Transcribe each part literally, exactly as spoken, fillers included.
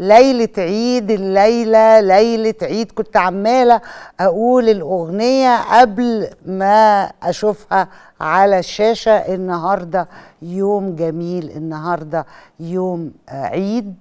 ليلة عيد الليلة ليلة عيد، كنت عمالة أقول الأغنية قبل ما أشوفها على الشاشة. النهاردة يوم جميل، النهاردة يوم عيد،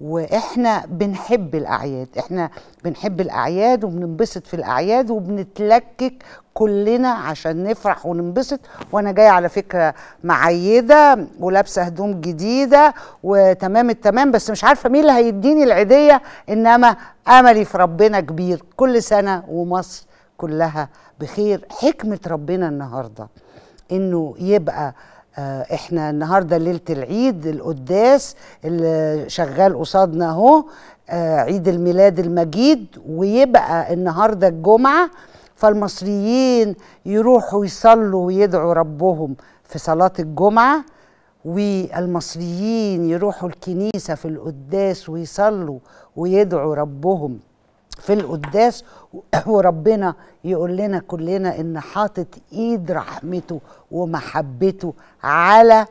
وإحنا بنحب الأعياد، إحنا بنحب الأعياد وبننبسط في الأعياد وبنتلكك كلنا عشان نفرح وننبسط. وأنا جاية على فكرة معيدة ولابسة هدوم جديدة وتمام التمام، بس مش عارفة مين اللي هيديني العيدية، إنما أملي في ربنا كبير. كل سنة ومصر كلها بخير. حكمة ربنا النهاردة إنه يبقى احنا النهارده ليله العيد، القداس اللي شغال قصادنا اهو، عيد الميلاد المجيد، ويبقى النهارده الجمعه، فالمصريين يروحوا يصلوا ويدعوا ربهم في صلاه الجمعه، والمصريين يروحوا الكنيسه في القداس ويصلوا ويدعوا ربهم في القداس، وربنا يقول لنا كلنا إن حاطط إيد رحمته ومحبته على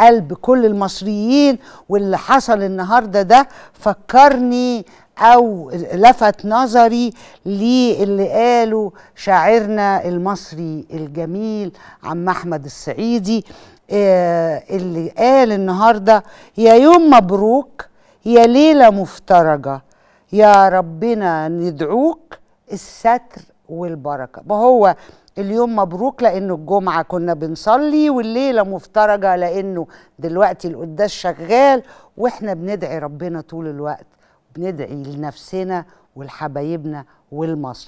قلب كل المصريين. واللي حصل النهاردة ده فكرني أو لفت نظري ليه اللي قاله شاعرنا المصري الجميل عم أحمد السعيدي، اللي قال النهاردة: يا يوم مبروك، يا ليلة مفترجة، يا ربنا ندعوك الستر والبركة. ما هو اليوم مبروك لأنه الجمعة كنا بنصلي، والليلة مفترجة لأنه دلوقتي القداس شغال، وإحنا بندعي ربنا طول الوقت، بندعي لنفسنا والحبايبنا والمصر.